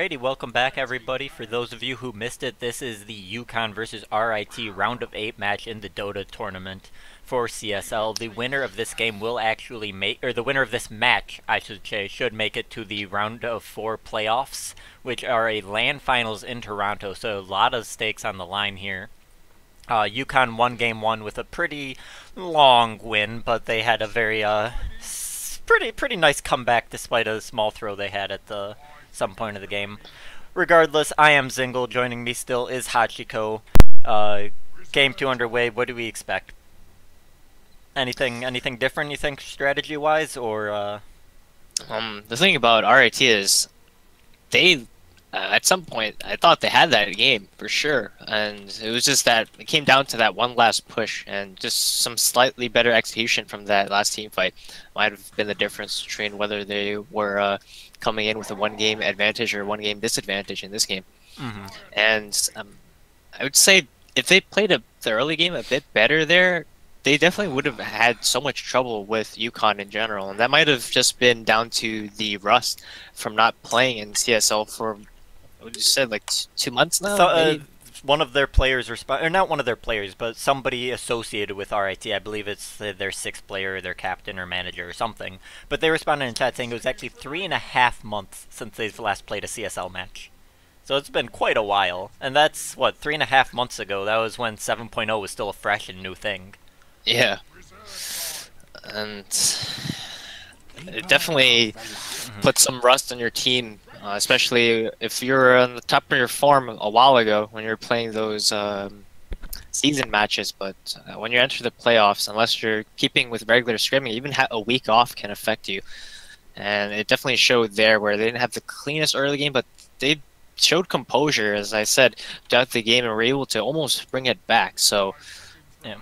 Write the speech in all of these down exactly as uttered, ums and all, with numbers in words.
Alrighty, welcome back everybody. For those of you who missed it, this is the UConn versus R I T round of eight match in the Dota tournament for C S L. The winner of this game will actually make, or the winner of this match, I should say, should make it to the round of four playoffs, which are a LAN finals in Toronto, so a lot of stakes on the line here. Uh, UConn won game one with a pretty long win, but they had a very, uh, pretty, pretty nice comeback despite a small throw they had at the some point of the game. Regardless, I am Zingle. Joining me still is Hachiko. Uh, game two underway. What do we expect? Anything, anything different you think strategy-wise, or? Uh... Um, the thing about R I T is, they. Uh, at some point, I thought they had that game, for sure, and it was just that it came down to that one last push, and just some slightly better execution from that last team fight might have been the difference between whether they were uh, coming in with a one-game advantage or one-game disadvantage in this game. Mm-hmm. And um, I would say if they played a, the early game a bit better there, they definitely would have had so much trouble with UConn in general, and that might have just been down to the rust from not playing in C S L for... What you said, like t two months now? So, uh, one of their players, or not one of their players, but somebody associated with R I T, I believe it's their sixth player, or their captain, or manager, or something. But they responded in chat saying it was actually three and a half months since they've last played a C S L match. So it's been quite a while. And that's, what, three and a half months ago? That was when seven point oh was still a fresh and new thing. Yeah. And it definitely mm-hmm. put some rust on your team. Uh, especially if you were on the top of your form a while ago when you were playing those um, season matches, but uh, when you enter the playoffs, unless you're keeping with regular scrimming, even ha a week off can affect you. And it definitely showed there where they didn't have the cleanest early game, but they showed composure, as I said, throughout the game and were able to almost bring it back. So, yeah.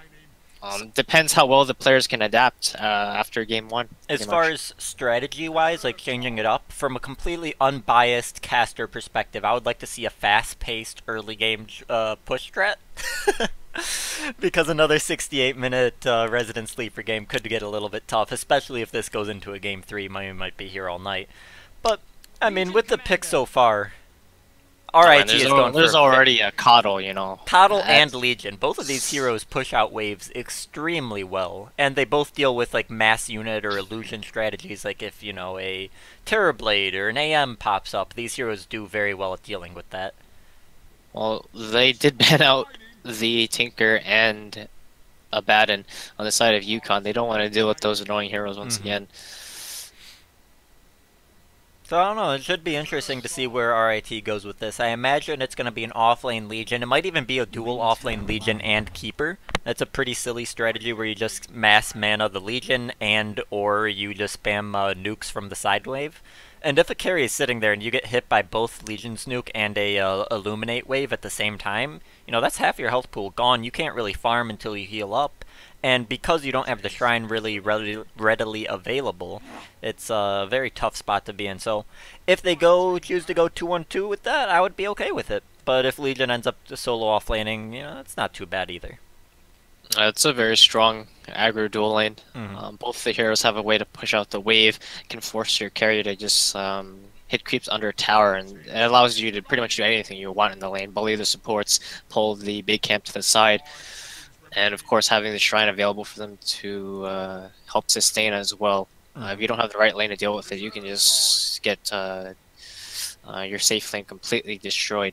Um, depends how well the players can adapt uh, after game one. As far as strategy-wise, like changing it up, from a completely unbiased caster perspective, I would like to see a fast-paced early game uh, push strat. Because another sixty-eight minute uh, resident sleeper game could get a little bit tough, especially if this goes into a game three. We might be here all night. But, I mean, with the pick so far... Alright, there's, is going a, there's for already a Kotl, you know. Kotl and Legion. Both of these heroes push out waves extremely well, and they both deal with like mass unit or illusion strategies. Like if, you know, a Terrorblade or an A M pops up, these heroes do very well at dealing with that. Well, they did ban out the Tinker and Evaden on the side of UConn. They don't want to deal with those annoying heroes once mm-hmm. again. So I don't know, it should be interesting to see where R I T goes with this. I imagine it's going to be an offlane Legion. It might even be a dual offlane Legion and Keeper. That's a pretty silly strategy where you just mass mana the Legion and or you just spam uh, nukes from the side wave. And if a carry is sitting there and you get hit by both Legion's nuke and a uh, Illuminate wave at the same time, you know, that's half your health pool gone. You can't really farm until you heal up. And because you don't have the Shrine really readily available, it's a very tough spot to be in. So if they go choose to go two one two with that, I would be okay with it. But if Legion ends up solo off-laning, you know, it's not too bad either. It's a very strong aggro dual lane. Mm-hmm. um, both the heroes have a way to push out the wave, can force your carry to just um, hit creeps under a tower, and it allows you to pretty much do anything you want in the lane. Bully the supports, pull the big camp to the side. And of course, having the Shrine available for them to uh, help sustain as well. Uh, if you don't have the right lane to deal with it, you can just get uh, uh, your safe lane completely destroyed.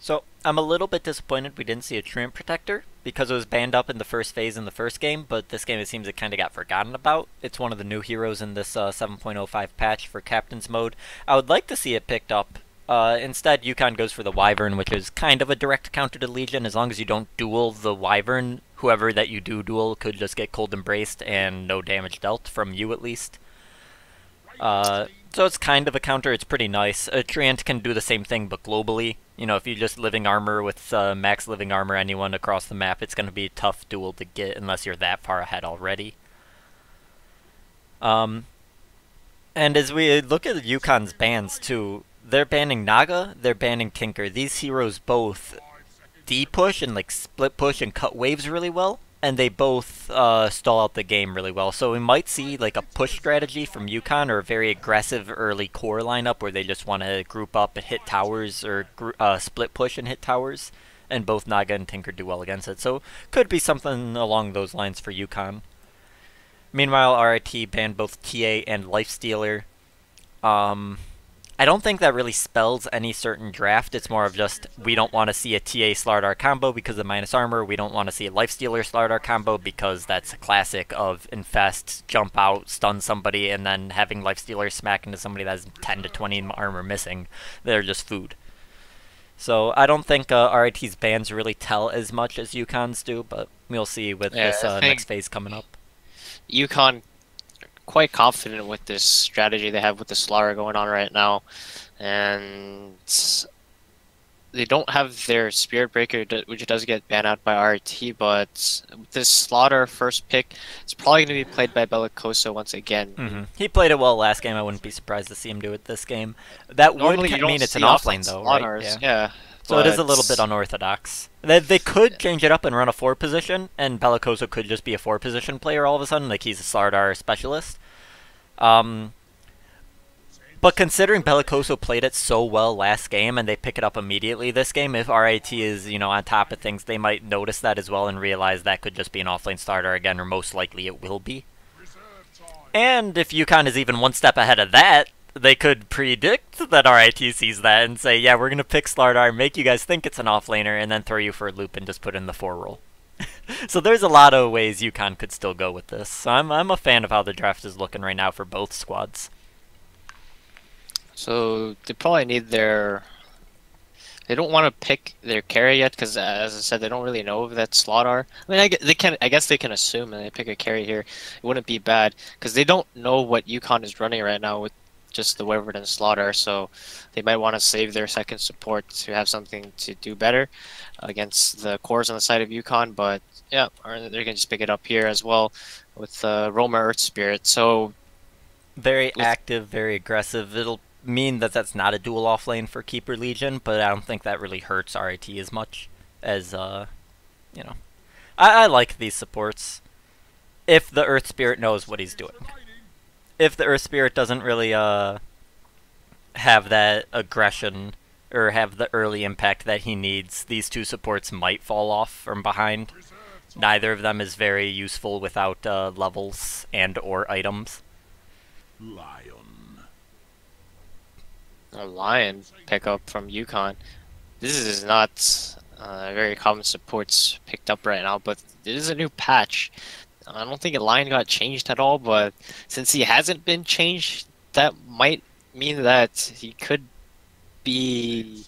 So, I'm a little bit disappointed we didn't see a Trident Protector, because it was banned up in the first phase in the first game, but this game it seems it kind of got forgotten about. It's one of the new heroes in this uh, seven point oh five patch for Captain's Mode. I would like to see it picked up. Uh, instead, UConn goes for the Wyvern, which is kind of a direct counter to Legion. As long as you don't duel the Wyvern, whoever that you do duel could just get cold embraced and no damage dealt, from you at least. Uh, so it's kind of a counter, it's pretty nice. A Treant can do the same thing, but globally. You know, if you're just living armor with uh, max living armor, anyone across the map, it's going to be a tough duel to get unless you're that far ahead already. Um, and as we look at UConn's bans, too... They're banning Naga, they're banning Tinker. These heroes both D-push and like split push and cut waves really well, and they both uh, stall out the game really well. So we might see like a push strategy from UConn, or a very aggressive early core lineup where they just want to group up and hit towers, or uh, split push and hit towers, and both Naga and Tinker do well against it. So could be something along those lines for UConn. Meanwhile, R I T banned both T A and Lifestealer. Um, I don't think that really spells any certain draft. It's more of just, we don't want to see a T A Slardar combo because of minus armor. We don't want to see a Lifestealer Slardar combo because that's a classic of infest, jump out, stun somebody, and then having Lifestealer smack into somebody that has ten to twenty armor missing. They're just food. So I don't think uh, R I T's bans really tell as much as UConn's do, but we'll see with yeah, this uh, next phase coming up. UConn quite confident with this strategy they have with the Slara going on right now, and they don't have their Spirit Breaker, which does get banned out by R I T, but this Slaughter first pick is probably going to be played by Bellicosa once again. Mm-hmm. He played it well last game. I wouldn't be surprised to see him do it this game. That Normally would mean it's an offlane, though, right? Yeah. yeah. So but... it is a little bit unorthodox. They, they could change it up and run a four position, and Bellicosa could just be a four position player all of a sudden, like he's a Slardar specialist. Um, but considering Bellicosa played it so well last game, and they pick it up immediately this game, if R I T is, you know, on top of things, they might notice that as well and realize that could just be an offlane Slardar again, or most likely it will be. And if UConn is even one step ahead of that, they could predict that R I T sees that and say, yeah, we're going to pick Slardar, make you guys think it's an offlaner, and then throw you for a loop and just put in the four roll. So there's a lot of ways UConn could still go with this. So I'm, I'm a fan of how the draft is looking right now for both squads. So they probably need their... They don't want to pick their carry yet because, as I said, they don't really know if that's Slardar. I mean, I guess they can. I guess they can assume and they pick a carry here. It wouldn't be bad because they don't know what UConn is running right now with just the Wyvern and Slaughter, so they might want to save their second support to have something to do better against the cores on the side of UConn. But yeah, or they can just pick it up here as well with the uh, Roma Earth Spirit. So very active, very aggressive. It'll mean that that's not a dual offlane for Keeper Legion, but I don't think that really hurts R I T as much as uh, you know. I, I like these supports if the Earth Spirit knows what he's doing. If the Earth Spirit doesn't really uh, have that aggression or have the early impact that he needs, these two supports might fall off from behind. Neither of them is very useful without uh, levels and or items. Lion. A Lion pickup from UConn. This is not uh, very common supports picked up right now, but it is a new patch. I don't think a Lion got changed at all, but since he hasn't been changed, that might mean that he could be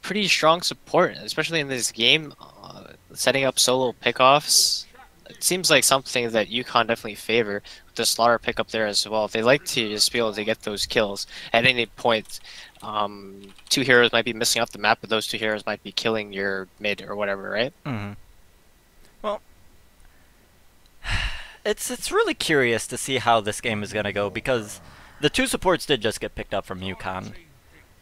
pretty strong support, especially in this game. Uh, setting up solo pickoffs, it seems like something that UConn definitely favor with the Slaughter pickup there as well. They like to just be able to get those kills at any point. Um, two heroes might be missing off the map, but those two heroes might be killing your mid or whatever, right? Mm-hmm. Well, It's it's really curious to see how this game is going to go, because the two supports did just get picked up from UConn.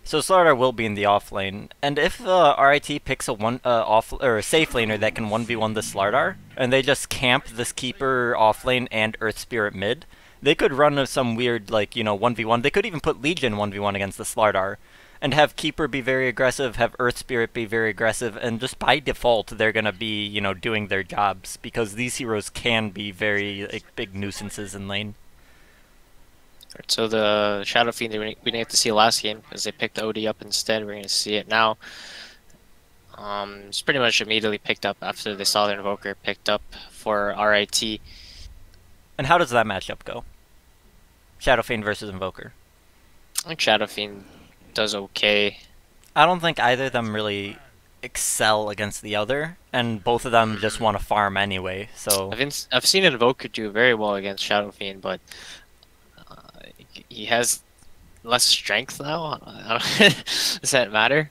So Slardar will be in the off lane, and if uh, R I T picks a one uh, off or a safe laner that can one v one the Slardar, and they just camp this Keeper off lane and Earth Spirit mid, they could run some weird, like, you know, one v one. They could even put Legion one v one against the Slardar and have Keeper be very aggressive, have Earth Spirit be very aggressive, and just by default they're going to be, you know, doing their jobs, because these heroes can be very, like, big nuisances in lane. So the Shadow Fiend we didn't have to see last game, because they picked O D up instead. We're going to see it now. Um, it's pretty much immediately picked up after they saw the Invoker picked up for R I T. And how does that matchup go? Shadow Fiend versus Invoker. I think Shadow Fiend does okay. I don't think either of them really excel against the other, and both of them just want to farm anyway. So I've, in, I've seen Invoker do very well against Shadow Fiend, but uh, he has less strength now. I don't, does that matter?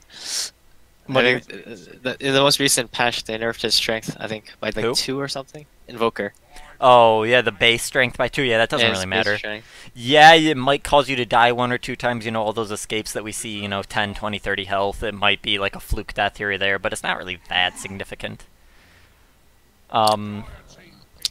What I think the, the most recent patch they nerfed his strength, I think, by like Who? two or something. Invoker. Oh, yeah, the base strength by two. Yeah, that doesn't yeah, really matter. Strength. Yeah, it might cause you to die one or two times, you know, all those escapes that we see, you know, ten, twenty, thirty health. It might be like a fluke death here or there, but it's not really that significant. Um,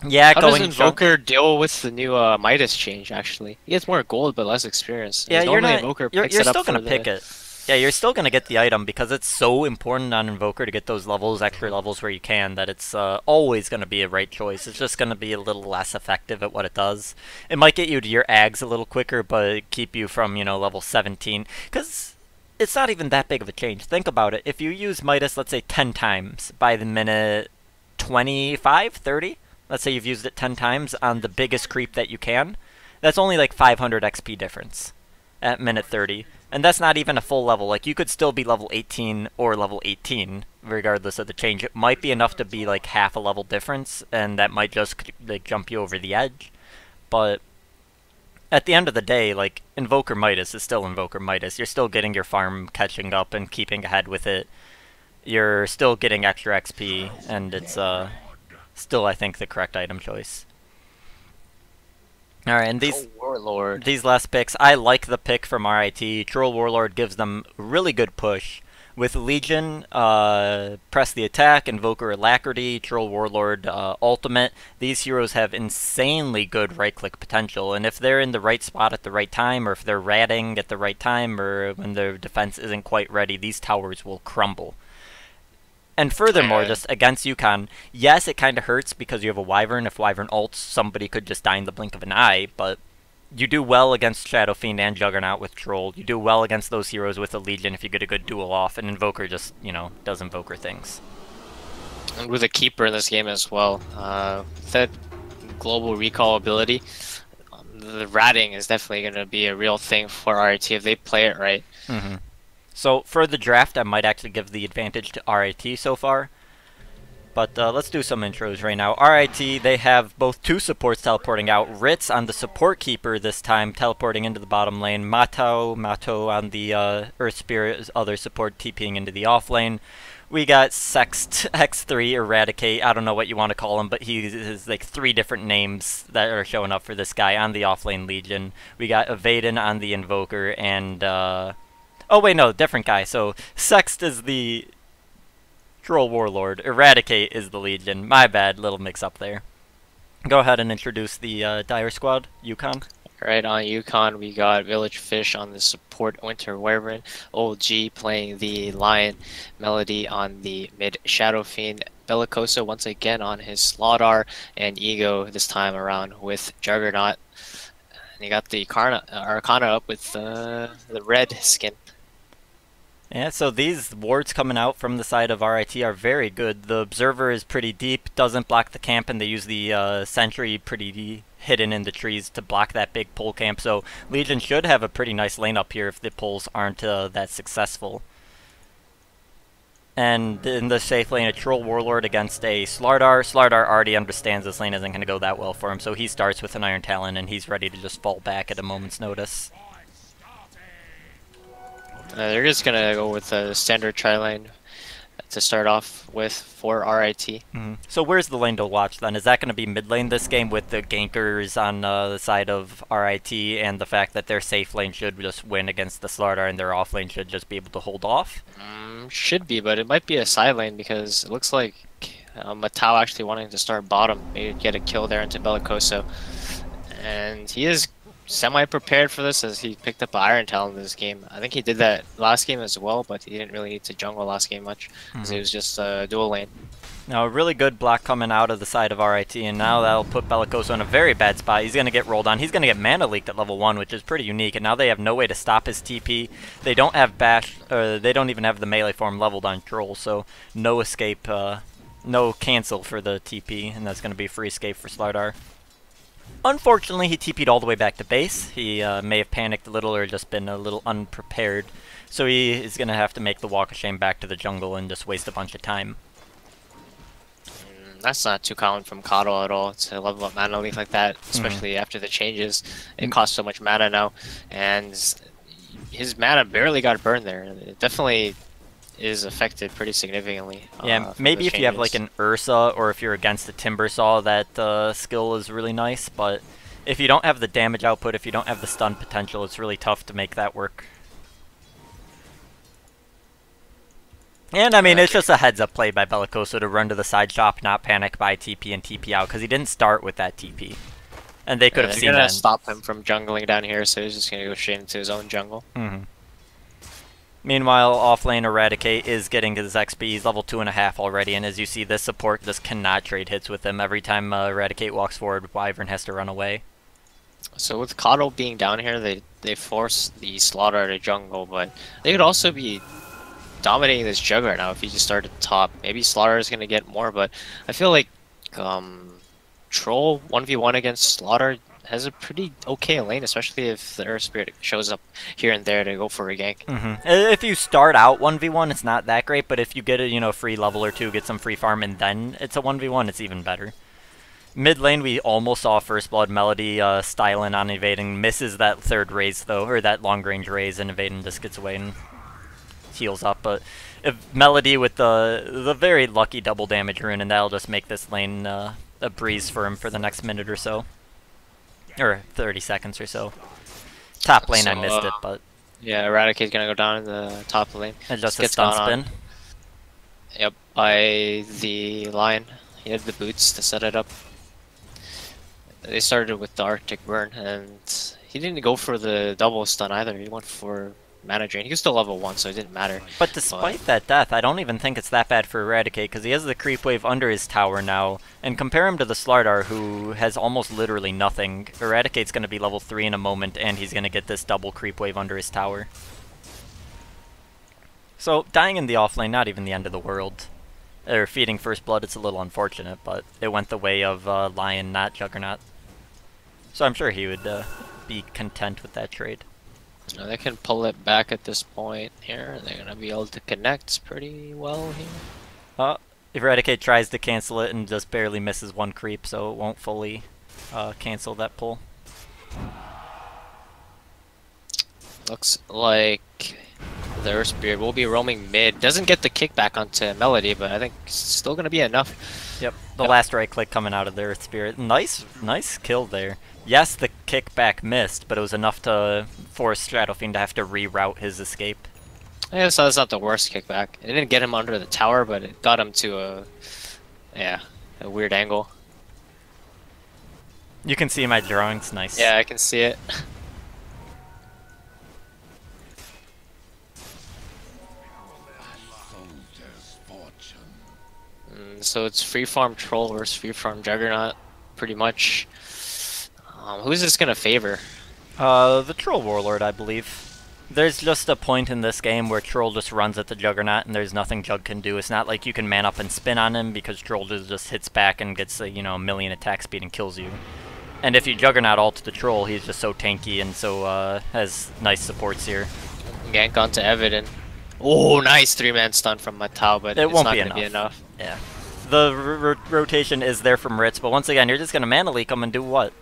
yeah, How going does Invoker junk... deal with the new uh, Midas change, actually? He gets more gold, but less experience. Yeah, you're, not, Invoker you're, picks you're it still going to pick the... it. Yeah, you're still going to get the item because it's so important on Invoker to get those levels, extra levels where you can, that it's uh, always going to be a right choice. It's just going to be a little less effective at what it does. It might get you to your Ags a little quicker, but keep you from, you know, level seventeen. Because it's not even that big of a change. Think about it. If you use Midas, let's say, ten times by the minute twenty-five, thirty, let's say you've used it ten times on the biggest creep that you can, that's only like five hundred X P difference at minute thirty. And that's not even a full level. Like, you could still be level eighteen or level eighteen, regardless of the change. It might be enough to be, like, half a level difference, and that might just, like, jump you over the edge. But at the end of the day, like, Invoker Midas is still Invoker Midas. You're still getting your farm catching up and keeping ahead with it. You're still getting extra X P, and it's uh, still, I think, the correct item choice. All right, and these Warlord. these last picks, I like the pick from R I T. Troll Warlord gives them really good push. With Legion, uh, press the attack, Invoker Alacrity, Troll Warlord uh, ultimate. These heroes have insanely good right-click potential, and if they're in the right spot at the right time, or if they're ratting at the right time, or when their defense isn't quite ready, these towers will crumble. And furthermore, just against UConn, yes, it kind of hurts because you have a Wyvern. If Wyvern ults, somebody could just die in the blink of an eye, but you do well against Shadow Fiend and Juggernaut with Troll. You do well against those heroes with a Legion if you get a good duel off, and Invoker just, you know, does Invoker things. And with a Keeper in this game as well. Uh, that global recall ability, um, the ratting is definitely going to be a real thing for R I T if they play it right. Mm-hmm. So, for the draft, I might actually give the advantage to R I T so far. But uh, let's do some intros right now. R I T, they have both two supports teleporting out. Ritz on the support Keeper this time, teleporting into the bottom lane. Matau, Matau on the uh, Earth Spirit, other support, TPing into the off lane. We got Sext, X three, Eradicate, I don't know what you want to call him, but he has like three different names that are showing up for this guy on the off lane Legion. We got Evaden on the Invoker, and... Uh, Oh wait, no, different guy. So Sext is the Troll Warlord. Eradicate is the Legion. My bad, little mix-up there. Go ahead and introduce the uh, Dire Squad, UConn. All right, on UConn we got Village Fish on the support Winter Wyvern, O G playing the Lion, Melody on the mid Shadow Fiend, Bellicosa once again on his Slardar, and Ego this time around with Juggernaut. And you got the Karna, uh, Arcana up with uh, the red skin. Yeah, so these wards coming out from the side of R I T are very good. The Observer is pretty deep, doesn't block the camp, and they use the uh, Sentry pretty hidden in the trees to block that big pole camp. So Legion should have a pretty nice lane up here if the poles aren't uh, that successful. And in the safe lane, a Troll Warlord against a Slardar. Slardar already understands this lane isn't going to go that well for him, so he starts with an Iron Talon, and he's ready to just fall back at a moment's notice. Uh, they're just gonna go with the standard tri lane to start off with for R I T. Mm-hmm. So where's the lane to watch then? Is that gonna be mid lane this game with the gankers on uh, the side of R I T and the fact that their safe lane should just win against the Slardar and their off lane should just be able to hold off? Um, should be, but it might be a side lane because it looks like uh, Matau actually wanting to start bottom, maybe get a kill there into Bellicosa, and he is semi-prepared for this as he picked up an Iron Talon in this game. I think he did that last game as well, but he didn't really need to jungle last game much because mm-hmm. it was just uh, dual lane. Now a really good block coming out of the side of R I T, and now that'll put Bellicosa in a very bad spot. He's going to get rolled on. He's going to get mana leaked at level one, which is pretty unique, and now they have no way to stop his T P. They don't have bash, or they don't even have the melee form leveled on Troll, so no escape, uh, no cancel for the T P, and that's going to be free escape for Slardar. Unfortunately, he T P'd all the way back to base. He uh, may have panicked a little or just been a little unprepared. So he is going to have to make the walk of shame back to the jungle and just waste a bunch of time. Mm, that's not too common from Kotl at all to level up mana leak like that, especially mm. after the changes. It costs so much mana now, and his mana barely got burned there. It definitely is affected pretty significantly. Yeah, uh, maybe if you have like an Ursa or if you're against a Timbersaw, that uh, skill is really nice, but if you don't have the damage output, if you don't have the stun potential, it's really tough to make that work. And, I mean, it's just a heads-up play by Bellicosa to run to the side shop, not panic, buy T P and T P out, because he didn't start with that T P. And they could have yeah, seen that. You're going to stop him from jungling down here, so he's just going to go straight into his own jungle. Mm-hmm. Meanwhile, offlane Eradicate is getting his X P. He's level two and a half already, and as you see, this support just cannot trade hits with him. Every time uh, Eradicate walks forward, Wyvern has to run away. So with Kotl being down here, they, they force the Slaughter to jungle, but they could also be dominating this Juggernaut now if you just start at the top. Maybe Slaughter is going to get more, but I feel like um, Troll one v one against Slaughter has a pretty okay lane, especially if the Earth Spirit shows up here and there to go for a gank. Mm-hmm. If you start out one v one, it's not that great, but if you get a you know free level or two, get some free farm, and then it's a one v one, it's even better. Mid lane, we almost saw First Blood. Melody uh, styling on Evaden, misses that third raise though, or that long range raise, and Evaden just gets away and heals up. But if Melody with the the very lucky double damage rune, and that'll just make this lane uh, a breeze for him for the next minute or so. Or thirty seconds or so. Top lane, so, I missed uh, it, but... Yeah, Eradicate's gonna go down in the top lane. And just, just a stun spin. On. Yep, by the Lion. He had the boots to set it up. They started with the Arctic Burn, and he didn't go for the double stun either. He went for mana drain. He was still level one, so it didn't matter. But despite but, that death, I don't even think it's that bad for Eradicate, because he has the creep wave under his tower now, and compare him to the Slardar, who has almost literally nothing. Eradicate's going to be level three in a moment, and he's going to get this double creep wave under his tower. So, dying in the offlane, not even the end of the world. Or feeding First Blood, it's a little unfortunate, but it went the way of uh, Lion, not Juggernaut. So I'm sure he would uh, be content with that trade. Now they can pull it back at this point here. They're going to be able to connect pretty well here. Uh, Eradicate tries to cancel it and just barely misses one creep, so it won't fully uh, cancel that pull. Looks like the Earth Spirit will be roaming mid. Doesn't get the kickback onto Melody, but I think it's still going to be enough. Yep, the yep. last right click coming out of the Earth Spirit. Nice, nice kill there. Yes, the kickback missed, but it was enough to force Shadow Fiend to have to reroute his escape. Yeah, so that's not the worst kickback. It didn't get him under the tower, but it got him to a, yeah, a weird angle. You can see my drawings, nice. Yeah, I can see it. mm, so it's free farm Troll versus free farm Juggernaut, pretty much. Um, who's this gonna favor? Uh, the Troll Warlord, I believe. There's just a point in this game where Troll just runs at the Juggernaut and there's nothing Jug can do. It's not like you can man up and spin on him, because Troll just hits back and gets a, you know, a million attack speed and kills you. And if you Juggernaut ult the Troll, he's just so tanky and so, uh, has nice supports here. Gank onto Evaden. Oh, nice three-man stun from Matau, but it it's won't not be gonna enough. be enough. Yeah. The r rotation is there from Ritz, but once again, you're just gonna mana leak him and do what?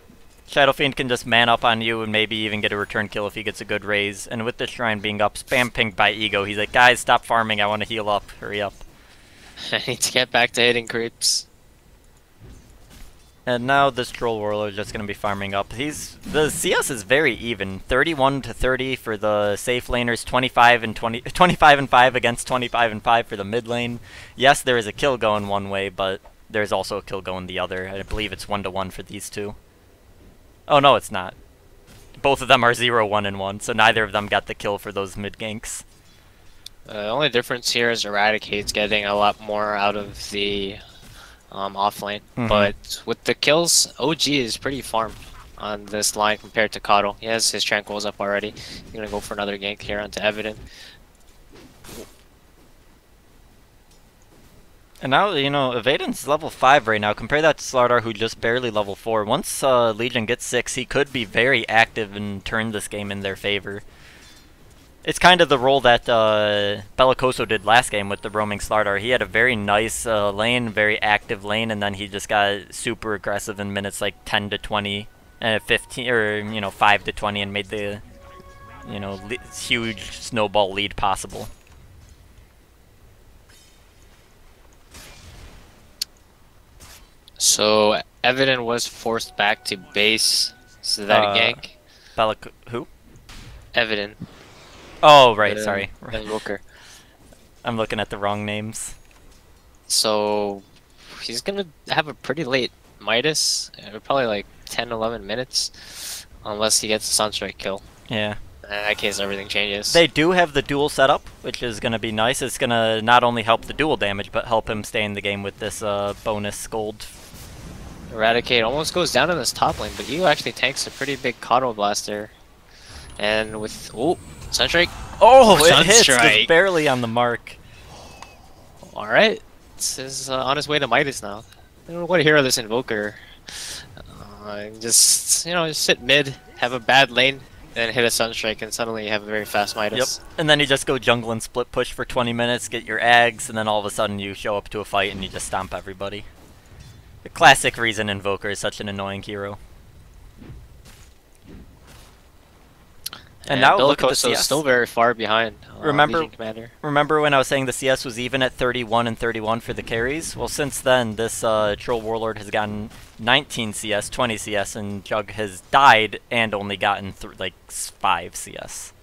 Shadow Fiend can just man up on you and maybe even get a return kill if he gets a good raise. And with the Shrine being up, spam pinged by Ego. He's like, guys, stop farming. I want to heal up. Hurry up. I need to get back to hitting creeps. And now this Troll Warlord is just going to be farming up. He's the C S is very even. thirty-one to thirty for the safe laners, twenty-five and twenty, twenty-five and five against twenty-five and five for the mid lane. Yes, there is a kill going one way, but there's also a kill going the other. I believe it's one to one for these two. Oh, no, it's not. Both of them are zero, one, and one, so neither of them got the kill for those mid-ganks. Uh, the only difference here is Eradicate's getting a lot more out of the um, offlane. Mm-hmm. But with the kills, O G is pretty farmed on this line compared to Kotl. He has his Tranquils up already. He's going to go for another gank here onto Evaden. And now, you know, Evaden's level five right now. Compare that to Slardar, who just barely level four. Once uh, Legion gets six, he could be very active and turn this game in their favor. It's kind of the role that uh, Bellicoso did last game with the roaming Slardar. He had a very nice uh, lane, very active lane, and then he just got super aggressive in minutes like ten to twenty, and uh, fifteen, or, you know, five to twenty, and made the, you know, le huge snowball lead possible. So Evaden was forced back to base. So that uh, gank. Bellic who? Evaden. Oh right, uh, sorry. Invoker. I'm looking at the wrong names. So he's gonna have a pretty late Midas, probably like ten eleven minutes, unless he gets a Sunstrike kill. Yeah. In that case, everything changes. They do have the dual setup, which is going to be nice. It's going to not only help the dual damage, but help him stay in the game with this uh, bonus gold. Eradicate almost goes down in this top lane, but Ego actually tanks a pretty big Kotl blaster. And with... Oh! Sunstrike! Oh! It Sunstrike. hits! Just barely on the mark. Alright. This is uh, on his way to Midas now. What a hero, this Invoker. Uh, just, you know, just sit mid, have a bad lane, then hit a Sunstrike, and suddenly you have a very fast Midas. Yep. And then you just go jungle and split push for twenty minutes, get your Ags, and then all of a sudden you show up to a fight and you just stomp everybody. The classic reason Invoker is such an annoying hero. And, and now look at the C S. Still very far behind. Uh, remember, remember when I was saying the C S was even at thirty-one and thirty-one for the carries? Well, since then, this uh, Troll Warlord has gotten nineteen C S, twenty C S, and Jug has died and only gotten th like five C S.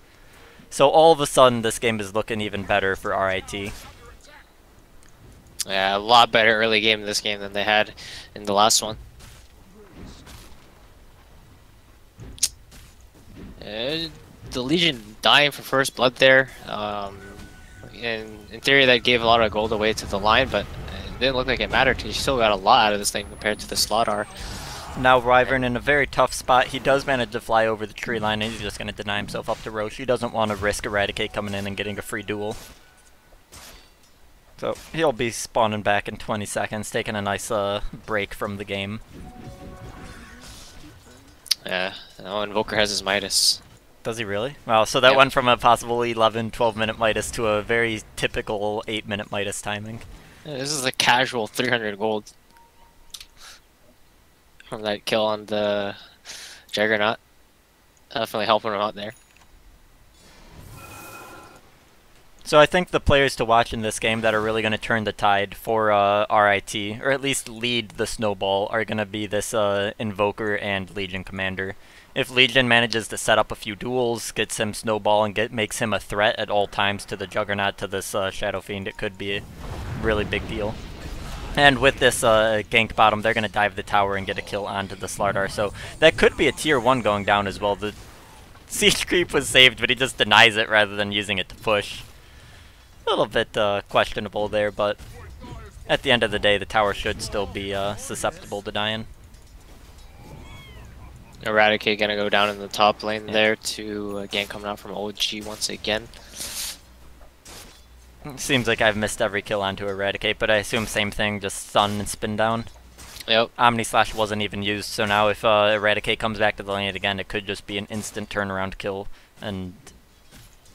So all of a sudden, this game is looking even better for R I T. Yeah, a lot better early game this game than they had in the last one. Uh, The Legion dying for first blood there, um, and in theory that gave a lot of gold away to the Lion, but it didn't look like it mattered because you still got a lot out of this thing compared to the Slardar. Now Wyvern in a very tough spot. He does manage to fly over the tree line and he's just going to deny himself up to Rosh. He doesn't want to risk Eradicate coming in and getting a free duel. So he'll be spawning back in twenty seconds, taking a nice uh, break from the game. Yeah, no, Invoker has his Midas. Does he really? Wow, so that yep. went from a possible eleven, twelve minute Midas to a very typical eight minute Midas timing. Yeah, this is a casual three hundred gold from that kill on the Juggernaut. Definitely helping him out there. So I think the players to watch in this game that are really going to turn the tide for uh, R I T, or at least lead the snowball, are going to be this uh, Invoker and Legion Commander. If Legion manages to set up a few duels, gets him snowball, and get, makes him a threat at all times to the Juggernaut, to this uh, Shadow Fiend, it could be a really big deal. And with this uh, gank bottom, they're going to dive the tower and get a kill onto the Slardar, so that could be a tier one going down as well. The Siege Creep was saved, but he just denies it rather than using it to push. A little bit uh, questionable there, but at the end of the day, the tower should still be uh, susceptible to dying. Eradicate gonna go down in the top lane yeah. there to, again, coming out from O G once again. Seems like I've missed every kill onto Eradicate, but I assume same thing, just stun and spin down. Yep. Omni Slash wasn't even used, so now if uh, Eradicate comes back to the lane again, it could just be an instant turnaround kill, and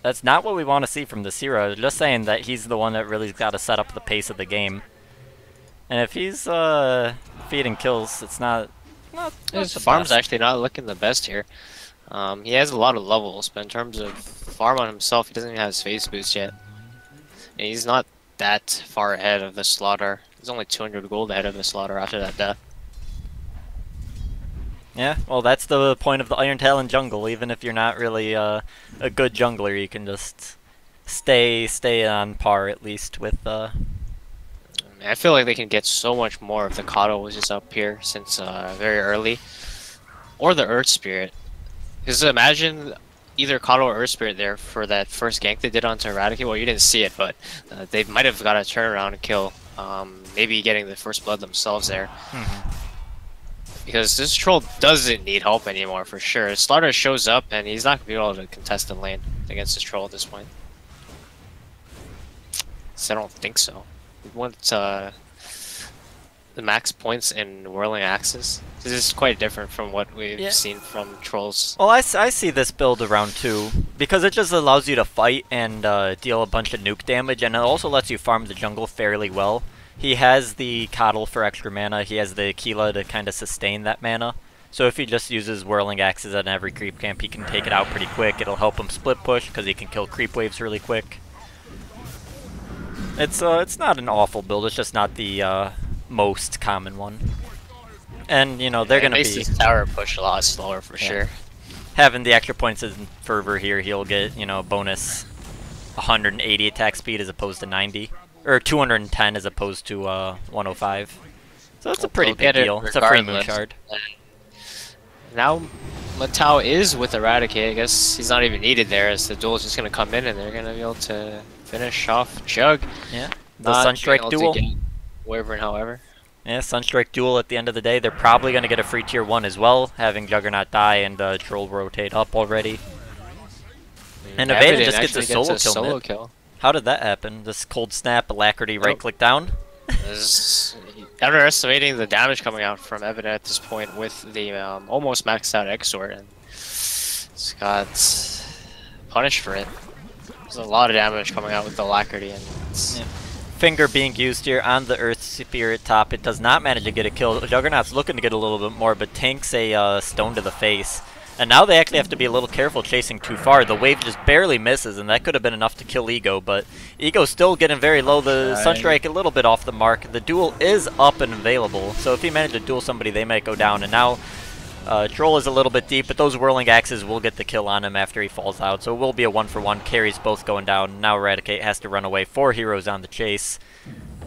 that's not what we want to see from this hero. Just saying that he's the one that really's got to set up the pace of the game. And if he's uh, feeding kills, it's not... Not, not His farm's best. actually not looking the best here. Um, he has a lot of levels, but in terms of farm on himself, he doesn't even have his phase boost yet. And he's not that far ahead of the Slaughter. He's only two hundred gold ahead of the Slaughter after that death. Yeah, well that's the point of the Iron Talon jungle. Even if you're not really uh, a good jungler, you can just stay stay on par at least with... Uh, I feel like they can get so much more if the Kotl was just up here since uh, very early. Or the Earth Spirit. Because imagine either Kotl or Earth Spirit there for that first gank they did onto Eradicate. Well, you didn't see it, but uh, they might have got a turnaround and kill. Um, maybe getting the first blood themselves there. Mm-hmm. Because this troll doesn't need help anymore for sure. Slaughter shows up and he's not going to be able to contest the lane against this troll at this point. So I don't think so. We want uh, the max points in Whirling Axes. This is quite different from what we've yeah. seen from Trolls. Well, I, I see this build around two because it just allows you to fight and uh, deal a bunch of nuke damage, and it also lets you farm the jungle fairly well. He has the Kotl for extra mana, he has the Aquila to kind of sustain that mana. So if he just uses Whirling Axes on every creep camp, he can take it out pretty quick. It'll help him split push because he can kill creep waves really quick. It's uh, it's not an awful build. It's just not the uh, most common one. And you know they're yeah, gonna be tower push a lot slower for yeah. sure. Having the extra points in fervor here, he'll get you know bonus one hundred eighty attack speed as opposed to ninety, or two hundred ten as opposed to uh, one oh five. So that's a pretty we'll big deal. It's a free moon shard. Now Matau is with Eradicate. I guess he's not even needed there, as the duel's just gonna come in and they're gonna be able to finish off Jug. Yeah. The not Sunstrike duel. Wyvern, however. Yeah, Sunstrike duel at the end of the day. They're probably gonna get a free tier one as well, having Juggernaut die and uh, Troll rotate up already. And Evaden just gets a solo, gets a solo kill, kill. How did that happen? This cold snap, alacrity, right click down? Underestimating the damage coming out from Evaden at this point with the um, almost maxed out Exort, and it's got punished for it. There's a lot of damage coming out with the alacrity, and it's yeah. Finger being used here on the Earth Spirit top. It does not manage to get a kill. Juggernaut's looking to get a little bit more, but tanks a uh, stone to the face. And now they actually have to be a little careful chasing too far. The wave just barely misses, and that could have been enough to kill Ego, but Ego's still getting very low. The Sunstrike a little bit off the mark. The duel is up and available, so if he managed to duel somebody, they might go down. And now uh, Troll is a little bit deep, but those Whirling Axes will get the kill on him after he falls out. So it will be a one-for-one. Carries both going down. Now Eradicate has to run away. Four heroes on the chase,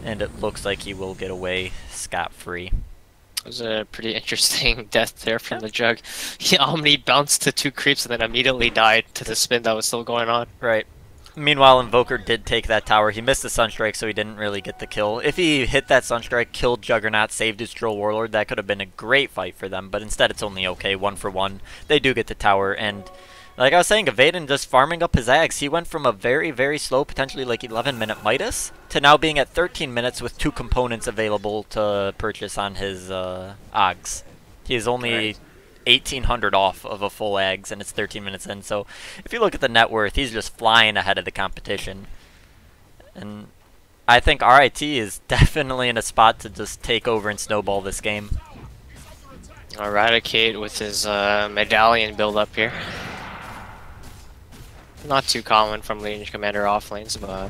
and it looks like he will get away scot-free. It was a pretty interesting death there from the Jug. He Omni bounced to two creeps and then immediately died to the spin that was still going on. Right. Meanwhile, Invoker did take that tower. He missed the Sunstrike, so he didn't really get the kill. If he hit that Sunstrike, killed Juggernaut, saved his Troll Warlord, that could have been a great fight for them, but instead it's only okay, one for one. They do get the tower, and like I was saying, Evaden just farming up his Axe. He went from a very, very slow, potentially like eleven minute Midas, to now being at thirteen minutes with two components available to purchase on his uh, Ags. He is only right. eighteen hundred off of a full Ags, and it's thirteen minutes in. So if you look at the net worth, he's just flying ahead of the competition. And I think R I T is definitely in a spot to just take over and snowball this game. Eradicate with his uh, medallion build up here. Not too common from Legion Commander off lanes, but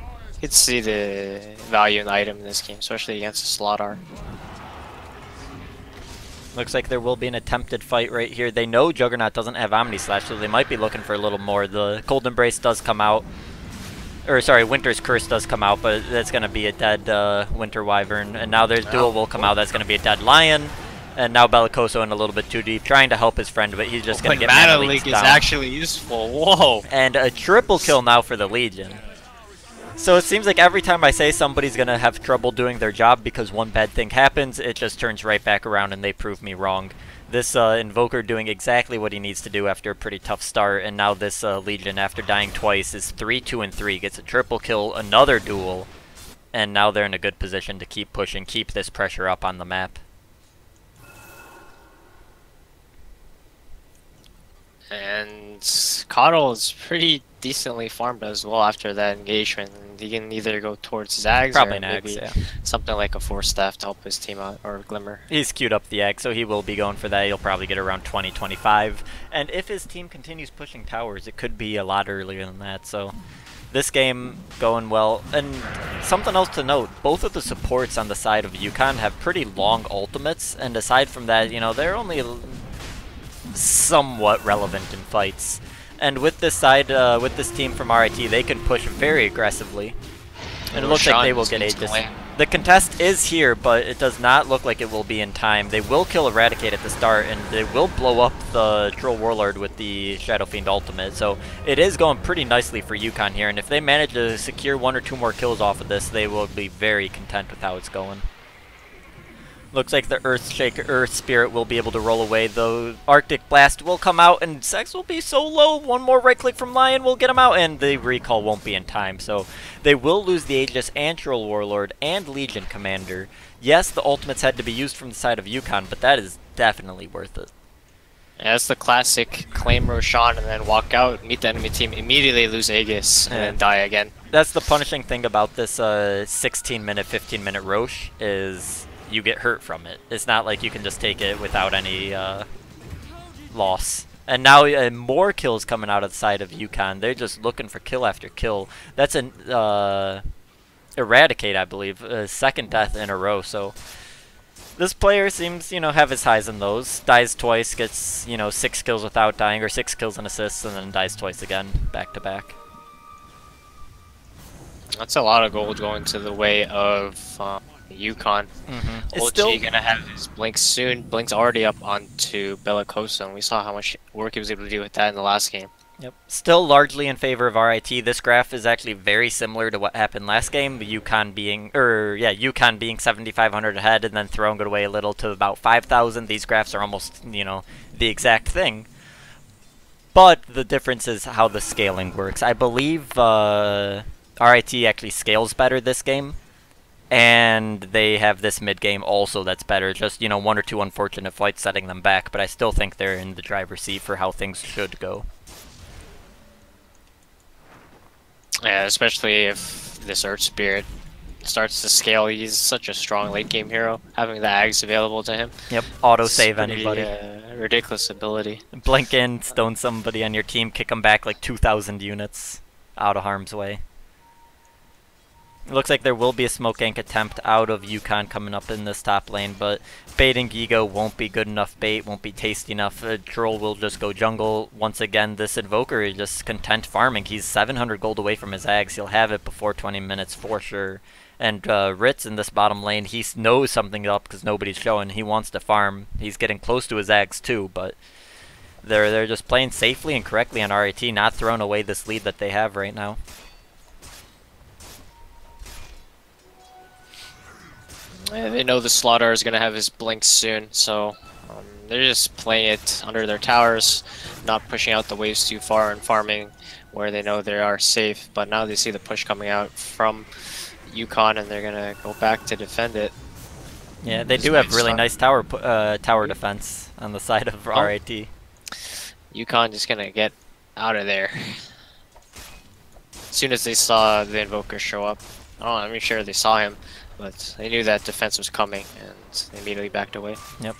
you can see the value in the item in this game, especially against the Slardar. Looks like there will be an attempted fight right here. They know Juggernaut doesn't have Omni Slash, so they might be looking for a little more. The Cold Embrace does come out, or sorry, Winter's Curse does come out, but that's going to be a dead uh, Winter Wyvern. And now their duel will come out. That's going to be a dead Lion. And now Bellicosa in a little bit too deep, trying to help his friend, but he's just going to get mana leak down. Is actually useful, whoa! And a triple kill now for the Legion. So it seems like every time I say somebody's going to have trouble doing their job because one bad thing happens, it just turns right back around and they prove me wrong. This uh, Invoker doing exactly what he needs to do after a pretty tough start, and now this uh, Legion, after dying twice, is three, two, and three, gets a triple kill, another duel, and now they're in a good position to keep pushing, keep this pressure up on the map. And Kotl is pretty decently farmed as well after that engagement. He can either go towards Zags or maybe Axe, yeah. something like a Force Staff to help his team out, or Glimmer. He's queued up the Axe, so he will be going for that. He'll probably get around twenty, twenty-five. And if his team continues pushing towers, it could be a lot earlier than that. So this game going well. And something else to note, both of the supports on the side of UConn have pretty long ultimates. And aside from that, you know, they're only somewhat relevant in fights, and with this side, uh, with this team from R I T, they can push very aggressively, and, and it looks like they will get Aegis. The contest is here, but it does not look like it will be in time. They will kill Eradicate at the start, and they will blow up the Troll Warlord with the Shadow Fiend ultimate, so it is going pretty nicely for UConn here, and if they manage to secure one or two more kills off of this, they will be very content with how it's going. Looks like the Earth Shaker, Earth Spirit will be able to roll away. The Arctic Blast will come out, and Sex will be so low. One more right click from Lion will get him out, and the recall won't be in time. So they will lose the Aegis and Troll Warlord and Legion Commander. Yes, the ultimates had to be used from the side of UConn, but that is definitely worth it. Yeah, that's the classic claim Roshan and then walk out, meet the enemy team, immediately lose Aegis, and yeah. then die again. That's the punishing thing about this uh, sixteen minute, fifteen minute Rosh is you get hurt from it. It's not like you can just take it without any uh, loss. And now uh, more kills coming out of the side of UConn. They're just looking for kill after kill. That's an uh, Eradicate, I believe, uh, second death in a row. So this player seems, you know, have his highs and lows. Dies twice, gets, you know, six kills without dying, or six kills and assists, and then dies twice again, back to back. That's a lot of gold going to the way of um, UConn. Mm-hmm. O G still... gonna have his Blink soon. Blink's already up onto Bellicosa, and we saw how much work he was able to do with that in the last game. Yep. Still largely in favor of R I T. This graph is actually very similar to what happened last game. The UConn being, or yeah, UConn being seventy-five hundred ahead, and then throwing it away a little to about five thousand. These graphs are almost, you know, the exact thing. But the difference is how the scaling works. I believe uh, R I T actually scales better this game, and they have this mid game also that's better. Just, you know, one or two unfortunate fights setting them back, but I still think they're in the driver's seat for how things should go. Yeah, especially if this Earth Spirit starts to scale. He's such a strong late game hero, having the Ags available to him. Yep, auto save pretty, anybody. Uh, ridiculous ability. Blink in, stone somebody on your team, kick them back like two thousand units out of harm's way. It looks like there will be a smoke gank attempt out of UConn coming up in this top lane, but baiting Ego won't be good enough bait, won't be tasty enough. Uh, Troll will just go jungle. Once again, this Invoker is just content farming. He's seven hundred gold away from his Ags. He'll have it before twenty minutes for sure. And uh, Ritz in this bottom lane, he knows something up because nobody's showing. He wants to farm. He's getting close to his Ags too, but they're, they're just playing safely and correctly on R I T, not throwing away this lead that they have right now. Yeah, they know the Slardar is going to have his Blink soon, so um, they're just playing it under their towers, not pushing out the waves too far and farming where they know they are safe. But now they see the push coming out from UConn, and they're going to go back to defend it. Yeah, they do have really nice tower uh, tower defense on the side of oh. R I T. UConn just going to get out of there as soon as they saw the Invoker show up. Oh, I'm sure they saw him. But they knew that defense was coming, and they immediately backed away. Yep.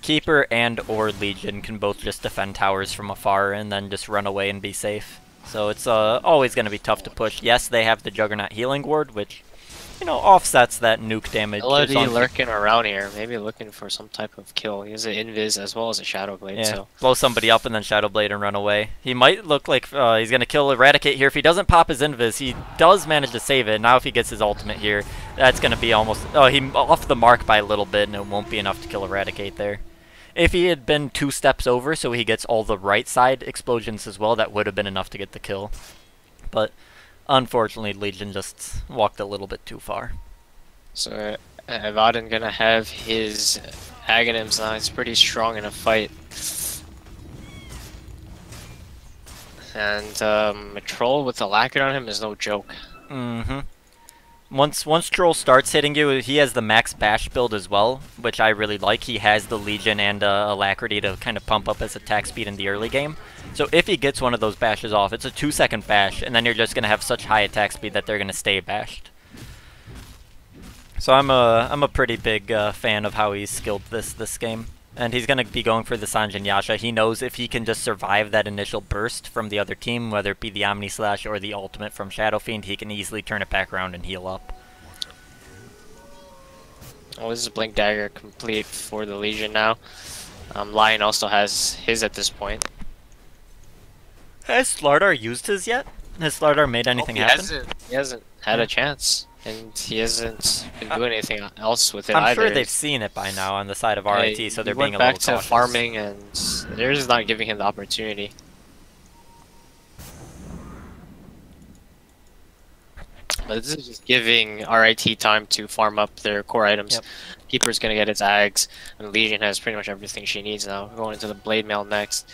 Keeper and or Legion can both just defend towers from afar and then just run away and be safe. So it's uh, always going to be tough to push. Yes, they have the Juggernaut healing ward, which, you know, offsets that nuke damage. Melody lurking around here, maybe looking for some type of kill. He has an Invis as well as a Shadow Blade. Yeah. So blow somebody up and then Shadow Blade and run away. He might look like uh, he's going to kill Eradicate here. If he doesn't pop his Invis, he does manage to save it. Now if he gets his ultimate here, that's going to be almost... Oh, he off the mark by a little bit, and it won't be enough to kill Eradicate there. If he had been two steps over, so he gets all the right side explosions as well, that would have been enough to get the kill. But... unfortunately, Legion just walked a little bit too far. So, uh, Evaden gonna have his Aghanims now. He's pretty strong in a fight. And um, a Troll with the Lacquer on him is no joke. Mm-hmm. Once, once Troll starts hitting you, he has the max bash build as well, which I really like. He has the Legion and uh, Alacrity to kind of pump up his attack speed in the early game. So if he gets one of those bashes off, it's a two second bash, and then you're just going to have such high attack speed that they're going to stay bashed. So I'm a, I'm a pretty big uh, fan of how he's skilled this, this game. And he's going to be going for the Sanjin Yasha. He knows if he can just survive that initial burst from the other team, whether it be the Omni Slash or the ultimate from Shadow Fiend, he can easily turn it back around and heal up. Oh, this is Blink Dagger complete for the Legion now. Um, Lion also has his at this point. Has Slardar used his yet? Has Slardar made anything oh, he happen? Hasn't, he hasn't had yeah. a chance. And he hasn't been doing anything else with it I'm either. I'm sure they've seen it by now on the side of R I T, yeah, so they're being a little cautious. He went back to farming, and they're just not giving him the opportunity. But this is just giving R I T time to farm up their core items. Yep. Keeper's gonna get its Ags, and Legion has pretty much everything she needs now. We're going into the Blade Mail next.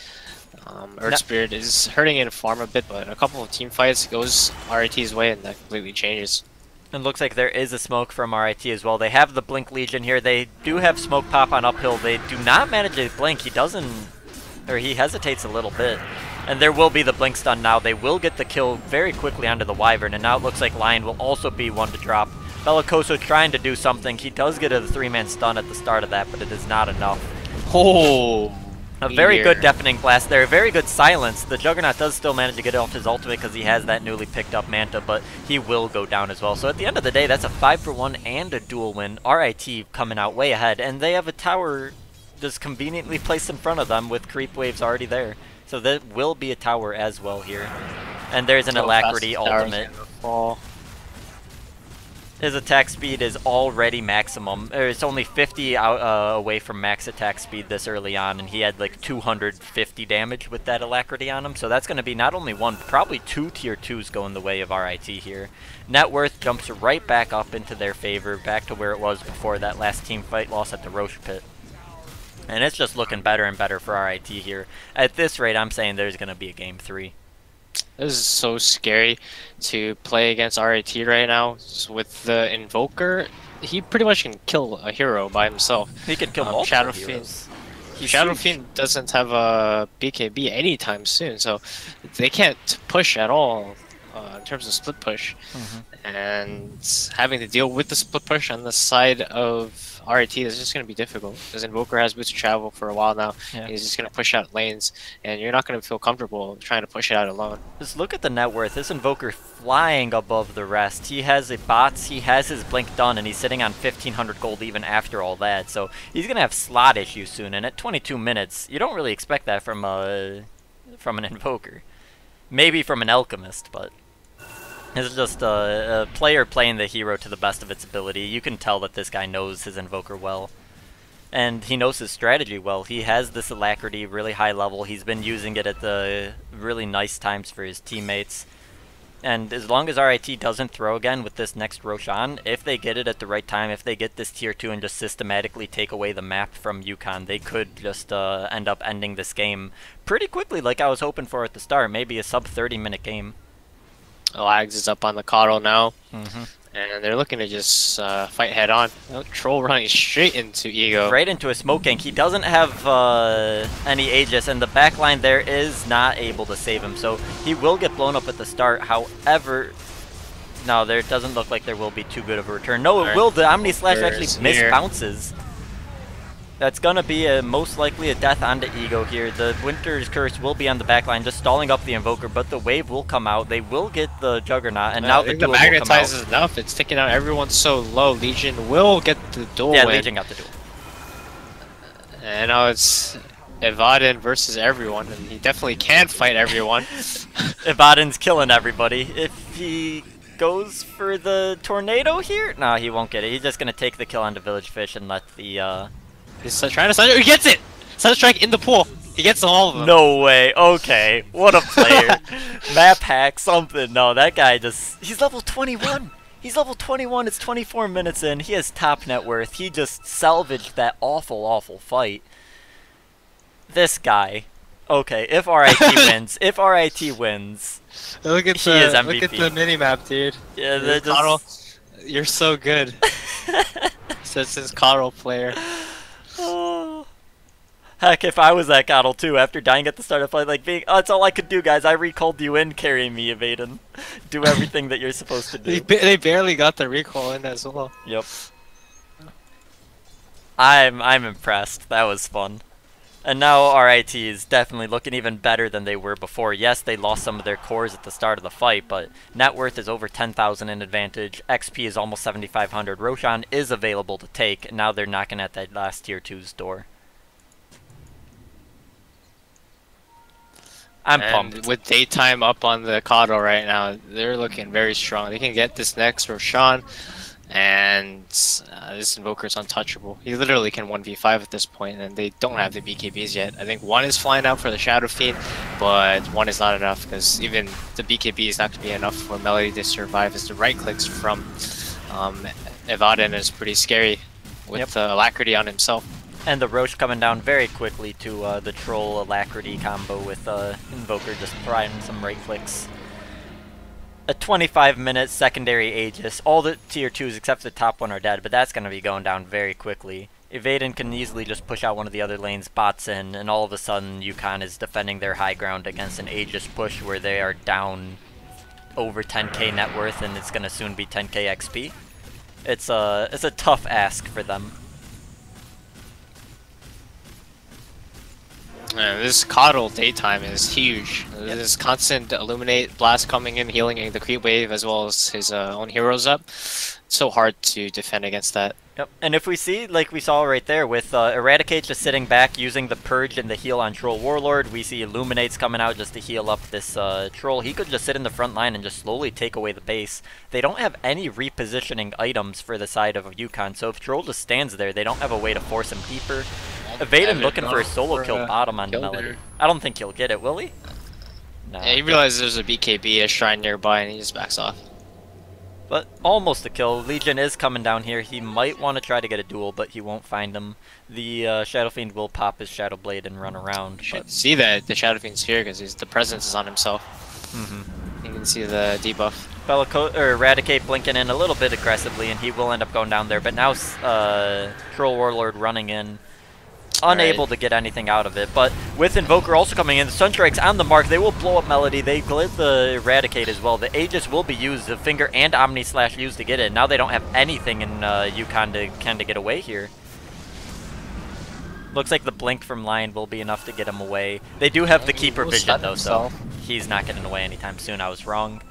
Um, Earth Spirit is hurting in farm a bit, but a couple of team fights goes R I T's way, and that completely changes. And looks like there is a smoke from R I T as well. They have the Blink Legion here. They do have smoke pop on uphill. They do not manage to blink. He doesn't, or he hesitates a little bit. And there will be the blink stun now. They will get the kill very quickly onto the Wyvern. And now it looks like Lion will also be one to drop. Bellicosa trying to do something. He does get a three-man stun at the start of that, but it is not enough. Oh! A very here. good deafening blast there, a very good silence. The Juggernaut does still manage to get off his ultimate because he has that newly picked up Manta, but he will go down as well. So at the end of the day, that's a five for one and a dual win. R I T coming out way ahead, and they have a tower just conveniently placed in front of them with creep waves already there. So there will be a tower as well here. And there's an Alacrity ultimate. His attack speed is already maximum. It's only fifty out, uh, away from max attack speed this early on, and he had like two hundred fifty damage with that Alacrity on him. So that's going to be not only one, but probably two tier twos going the way of R I T here. Net worth jumps right back up into their favor, back to where it was before that last team fight loss at the Rosh pit. And it's just looking better and better for R I T here. At this rate, I'm saying there's going to be a game three. This is so scary to play against R I T right now. With the Invoker, he pretty much can kill a hero by himself. He can kill um, multiple Shadow heroes. Fiend. Shadow Fiend doesn't have a B K B anytime soon, so they can't push at all uh, in terms of split push. Mm-hmm. And having to deal with the split push on the side of R I T is just going to be difficult. Because Invoker has boots of travel for a while now. Yeah. He's just going to push out lanes, and you're not going to feel comfortable trying to push it out alone. Just look at the net worth. This Invoker flying above the rest. He has a bots, he has his blink done, and he's sitting on fifteen hundred gold even after all that. So he's going to have slot issues soon, and at twenty-two minutes, you don't really expect that from, a, from an Invoker. Maybe from an Alchemist, but... it's just a, a player playing the hero to the best of its ability. You can tell that this guy knows his Invoker well. And he knows his strategy well. He has this Alacrity really high level. He's been using it at the really nice times for his teammates. And as long as R I T doesn't throw again with this next Rosh on, if they get it at the right time, if they get this tier two and just systematically take away the map from UConn, they could just uh, end up ending this game pretty quickly like I was hoping for at the start. Maybe a sub thirty minute game. Lags is up on the Kotl now, mm-hmm. and they're looking to just uh, fight head on. Oh, Troll running straight into Ego. Right into a smoke gank. He doesn't have uh, any Aegis, and the backline there is not able to save him, so he will get blown up at the start. However, no, there doesn't look like there will be too good of a return. No, it right. will. The Omni Slash actually miss bounces. That's going to be a, most likely a death onto Ego here. The Winter's Curse will be on the backline, just stalling up the Invoker, but the wave will come out. They will get the Juggernaut, and now uh, the duel will come out. The Magnetize is enough. It's taking out everyone so low. Legion will get the duel Yeah, win. Legion got the duel. And now it's Evaden versus everyone, and he definitely can fight everyone. Evaden's killing everybody. If he... goes for the Tornado here? No, he won't get it. He's just going to take the kill onto Village Fish and let the... Uh, He's trying to Sunstrike. He gets it! Sunstrike in the pool. He gets all of them. No way. Okay. What a player. Map hack, something. No, that guy just... He's level twenty-one. He's level twenty-one. It's twenty-four minutes in. He has top net worth. He just salvaged that awful, awful fight. This guy. Okay, if R I T wins, if R I T wins, look at he the, is M V P. Look at the minimap, dude. Yeah, they're just... You're so good. So it's this Kotl player. Oh. Heck, if I was that Kotl too, after dying at the start of fight, like being, oh, that's all I could do, guys. I recalled you in, carry me, Evaden. Do everything that you're supposed to do. They, ba they barely got the recall in as well. Yep. I'm I'm impressed. That was fun. And now R I T is definitely looking even better than they were before. Yes, they lost some of their cores at the start of the fight, but net worth is over ten thousand in advantage. X P is almost seventy-five hundred. Roshan is available to take, and now they're knocking at that last tier two's door. I'm and pumped. With daytime up on the Kotl right now, they're looking very strong. They can get this next Roshan, and uh, this Invoker is untouchable. He literally can one v five at this point, and they don't have the B K Bs yet. I think one is flying out for the Shadow Fiend, but one is not enough, because even the B K B is not going to be enough for Melody to survive, as the right clicks from um, Evaden is pretty scary with yep. the Alacrity on himself. And the Rosh coming down very quickly to uh, the Troll Alacrity combo with uh, Invoker just throwing some right clicks. A twenty-five minute secondary Aegis. All the tier twos except the top one are dead, but that's going to be going down very quickly. Evaden can easily just push out one of the other lanes, bots in, and all of a sudden UConn is defending their high ground against an Aegis push where they are down over ten K net worth, and it's going to soon be ten K X P. It's a, it's a tough ask for them. Yeah, this Kotl daytime is huge. Yep. This constant illuminate blast coming in, healing in the creep wave as well as his uh, own heroes up. It's so hard to defend against that. Yep. And if we see, like we saw right there, with uh, Eradicate just sitting back using the Purge and the heal on Troll Warlord, we see Illuminates coming out just to heal up this uh, Troll. He could just sit in the front line and just slowly take away the base. They don't have any repositioning items for the side of UConn, so if Troll just stands there, they don't have a way to force him deeper. Evaden looking for a solo kill bottom on Melody. I don't think he'll get it, will he? No. Yeah, he realizes there's a B K B, a Shrine nearby, and he just backs off. But almost a kill. Legion is coming down here. He might want to try to get a duel, but he won't find him. The uh, Shadow Fiend will pop his Shadow Blade and run around. You should see that the Shadow Fiend's here because the presence is on himself. Mm-hmm. You can see the debuff. Bellico or Eradicate blinking in a little bit aggressively, and he will end up going down there. But now uh, Troll Warlord running in. Unable right. to get anything out of it, but with Invoker also coming in, the Sunstrike's on the mark. They will blow up Melody. They glitch the Eradicate as well. The Aegis will be used, the Finger and Omni Slash used to get it. Now they don't have anything in uh, UConn to kind of get away here. Looks like the Blink from Lion will be enough to get him away. They do have the Keeper vision though, so he's not getting away anytime soon. I was wrong.